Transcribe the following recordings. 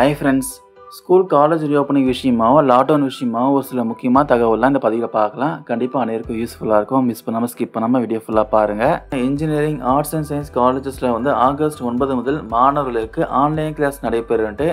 Hi friends, school college reopening விஷயமாவோ lockdown விஷயமாவோ ஒரு சில முக்கியமான தகவல்லாம் இந்த பதிவுல பார்க்கலாம். கண்டிப்பா அனைவருக்கும் யூஸ்ஃபுல்லா இருக்கும். மிஸ் பண்ணாம ஸ்கிப் பண்ணாம வீடியோ ஃபுல்லா பாருங்க. இன்ஜினியரிங் ஆர்ட்ஸ் அண்ட் சயின்ஸ் காலேஜஸ்ல ஆகஸ்ட் 9 முதல் மாணவர்களுக்கு ஆன்லைன் கிளாஸ் நடைபெறும்னு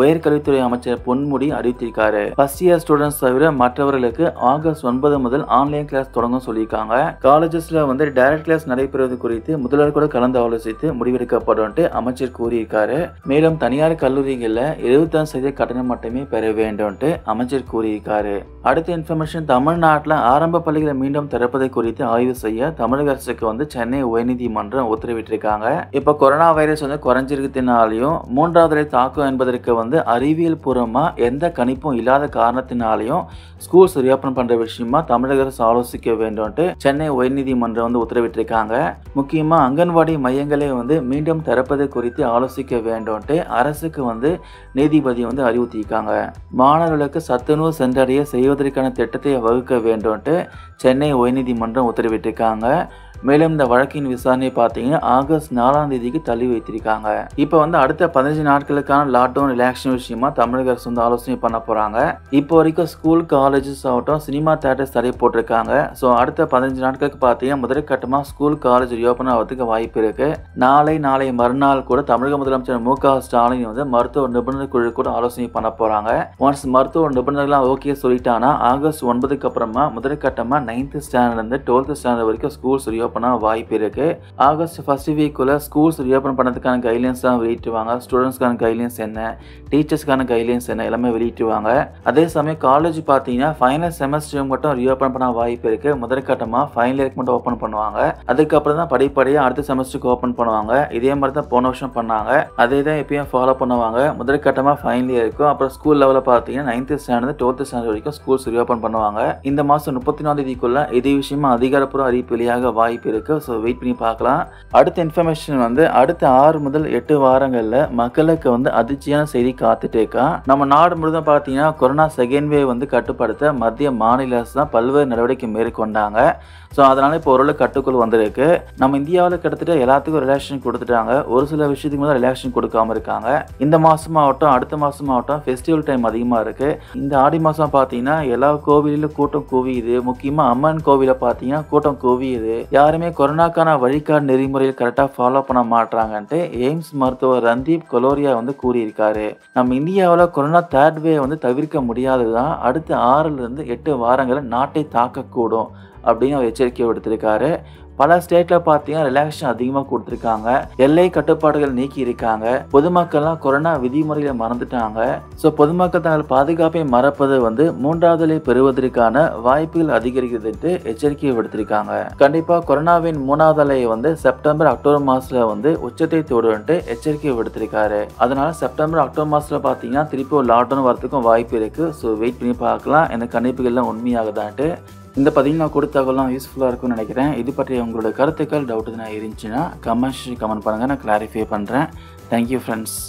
உயர்கல்வித்துறை அமைச்சர் பொன்முடி அறிவித்திருக்காரு. ஃபர்ஸ்ட் இயர் ஸ்டூடெண்ட்ஸ் தவிர மற்றவர்களுக்கு ஆகஸ்ட் 9 முதல் ஆன்லைன் கிளாஸ் தொடங்கும் சொல்லியிருக்காங்க. காலேஜஸ்ல டைரக்ட் கிளாஸ் நடைபெறுவது குறித்து முதல்வர் கூட கலந்து ஆலோசித்து முடிவெடுக்கப்படும் அமைச்சர் கூறியிருக்காரு. மேலும் தனியார் கல்லூரிகளில் 75% கட்டணம் மட்டுமே பெற வேண்டும் அமைச்சர் கூறியிருக்காரு. அடுத்த இன்ஃபர்மேஷன், தமிழ்நாட்டில் ஆரம்ப பள்ளிகளை மீண்டும் திறப்பதை குறித்து ஆய்வு செய்ய தமிழக அரசுக்கு சென்னை உயர்நீதிமன்றம் உத்தரவிட்டிருக்காங்க. இப்போ கொரோனா வைரஸ் குறைஞ்சிருக்கிறதுனாலையும் மூன்றாவது தாக்கம் என்பதற்கு அறிவியல் பூர்வமா எந்த கணிப்பும் இல்லாத காரணத்தினாலையும் ஸ்கூல்ஸ் ரீஓபன் பண்ற விஷயமா தமிழக அரசு ஆலோசிக்க வேண்டும் சென்னை உயர்நீதிமன்றம் உத்தரவிட்டிருக்காங்க. முக்கியமா அங்கன்வாடி மையங்களை மீண்டும் திறப்பது குறித்து ஆலோசிக்க வேண்டும் அரசுக்கு நீதிபதி அறிவுறுத்தியிருக்காங்க. மாணவர்களுக்கு சத்துணவு சென்றடைய செய்வதற்கான திட்டத்தை வகுக்க வேண்டும் சென்னை உயர்நீதிமன்றம் உத்தரவிட்டிருக்காங்க. மேலும் இந்த வழக்கின் விசாரணை பார்த்தீங்கன்னா ஆகஸ்ட் 4ஆம் தேதிக்கு தள்ளி வைத்திருக்காங்க. இப்போ அடுத்த 15 நாட்களுக்கான லாக்டவுன் ரிலாக்ஷன் விஷயமா தமிழக அரசு ஆலோசனை பண்ண போறாங்க. இப்போ வரைக்கும் ஸ்கூல் காலேஜஸ் ஆகட்டும் சினிமா தியேட்டர்ஸ் தடை போட்டிருக்காங்க. ஸோ அடுத்த 15 நாட்களுக்கு பார்த்தீங்கன்னா முதற்கட்டமாக ஸ்கூல் காலேஜ் ரீஓபன் ஆகிறதுக்கு வாய்ப்பு இருக்கு. நாளை மறுநாள் கூட தமிழக முதலமைச்சர் மு.க.ஸ்டாலின் மருத்துவ நிபுணர் குழு கூட ஆலோசனை பண்ண போறாங்க. ஒன்ஸ் மருத்துவ நிபுணர்கள்லாம் ஓகே சொல்லிட்டாங்கன்னா ஆகஸ்ட் 9க்கு அப்புறமா முதற்கட்டமாக 9th ஸ்டாண்டர்ட்ல இருந்து 12th ஸ்டாண்டர்ட் வரைக்கும் ஸ்கூல்ஸ் வாய்ப்பு இருக்கு. ஆகஸ்ட் 1st வீக்குள்ள ஸ்கூல்ஸ் ரீஓபன் பண்றதுக்கான கைட்லைன்ஸ் தான் வெளியிட்டுவாங்க. ஸ்டூடெண்ட்ஸ்க்கான கைட்லைன்ஸ் என்ன, டீச்சர்ஸ்க்கான கைட்லைன்ஸ் என்ன எல்லாமே வெளியிட்டுவாங்க. அதே சமயம் காலேஜ் பார்த்தீங்கன்னா ஃபைனல் செமஸ்டர் மட்டும் ரீஓபன் பண்ண வாய்ப்பு இருக்கு. முதற்கட்டமாக ஃபைனல் இயருக்கு மட்டும் ஓப்பன் பண்ணுவாங்க. அதுக்கப்புறம் தான் படிப்படியாக அடுத்த செமஸ்டருக்கு ஓப்பன் பண்ணுவாங்க. இதே மாதிரி தான் போன வருஷம் பண்ணாங்க, அதே தான் எப்பயும் ஃபாலோ பண்ணுவாங்க. முதற்கட்டமாக ஃபைனல் இயருக்கும் அப்புறம் ஸ்கூல் லெவலில் பார்த்தீங்கன்னா 9th ஸ்டாண்டர்ட் 12th ஸ்டாண்டர்ட் வரைக்கும் ஸ்கூல்ஸ் ரீஓபன் பண்ணுவாங்க. இந்த மாதம் 34ஆம் தேதிக்குள்ள இது விஷயமா அதிகாரப்பூர்வ அறிவிப்பு வெளியாக வாய்ப்பு இருக்கு. சோ வெயிட் பண்ணி பார்க்கலாம். அடுத்த இன்ஃபர்மேஷன், அடுத்த 6 முதல் 8 வாரங்கள்ல மக்களுக்கு அதிர்ச்சியான செய்தி காத்துட்டு இருக்கா. நம்ம நாடு முழுதும் பார்த்தீங்கன்னா கொரோனா செகண்ட் வேவ் கட்டுப்படுத்த மத்திய மாநில அரசு தான் பல்வேறு நடவடிக்கை மேற்கொண்டாங்க. ஸோ அதனால இப்போ ஓரளவு கட்டுக்குள் வந்திருக்கு. நம்ம இந்தியாவில் கிட்டத்தட்ட எல்லாத்துக்கும் ரிலாக்ஷன் கொடுத்துட்டாங்க. ஒரு சில விஷயத்துக்கு மட்டும் ரிலாக்ஷன் கொடுக்காம இருக்காங்க. இந்த மாசமாகட்டும் அடுத்த மாசமாகட்டும் ஃபெஸ்டிவல் டைம் அதிகமாக இருக்கு. இந்த ஆடி மாசம் பார்த்தீங்கன்னா எல்லா கோவிலும் கூட்டம் குவியுது. முக்கியமாக அம்மன் கோவில பார்த்தீங்கன்னா கூட்டம் குவியுது. யாருமே கொரோனாக்கான வழிகாட்டு நெறிமுறையில் கரெக்டாக ஃபாலோ பண்ண மாட்டாங்கன்ட்டு எய்ம்ஸ் மருத்துவர் ரந்தீப் கலோரியா கூறியிருக்காரு. நம்ம இந்தியாவில் கொரோனா தேர்ட் வேவ் தவிர்க்க முடியாததுதான். அடுத்த 6லிருந்து 8 வாரங்கள் நாட்டை தாக்கக்கூடும் அப்படின்னு அவர் எச்சரிக்கை விடுத்திருக்காரு. பல ஸ்டேட்ல பார்த்தீங்கன்னா ரிலாக்ஷன் அதிகமாக கொடுத்துருக்காங்க. எல்லை கட்டுப்பாடுகள் நீக்கி இருக்காங்க. பொதுமக்கள்லாம் கொரோனா விதிமுறைகளை மறந்துட்டாங்க. ஸோ பொதுமக்கள் தங்கள் பாதுகாப்பை மறப்பது 3வது பெறுவதற்கான வாய்ப்புகள் அதிகரிக்கிறது எச்சரிக்கை விடுத்திருக்காங்க. கண்டிப்பாக கொரோனாவின் 3வது அலை செப்டம்பர்-அக்டோபர் மாசத்துல உச்சத்தை தொடுன்ட்டு எச்சரிக்கை விடுத்திருக்காரு. அதனால செப்டம்பர்-அக்டோபர் மாசத்துல பார்த்தீங்கன்னா திருப்பி லாக்டவுன் வரதுக்கும் வாய்ப்பு இருக்கு. ஸோ வெயிட் பண்ணி பார்க்கலாம் இந்த கணிப்புகள்லாம் உண்மையாகுதான்ட்டு. இந்த பதிவு நான் கொடுத்த தகவலாம் யூஸ்ஃபுல்லாக இருக்கும்னு நினைக்கிறேன். இது பற்றிய உங்களோட கருத்துக்கள் டவுட் எதுனா இருந்துச்சுன்னா கமெண்ட்ஸ் பண்ணுங்கள், நான் கிளாரிஃபை பண்ணுறேன். Thank you friends.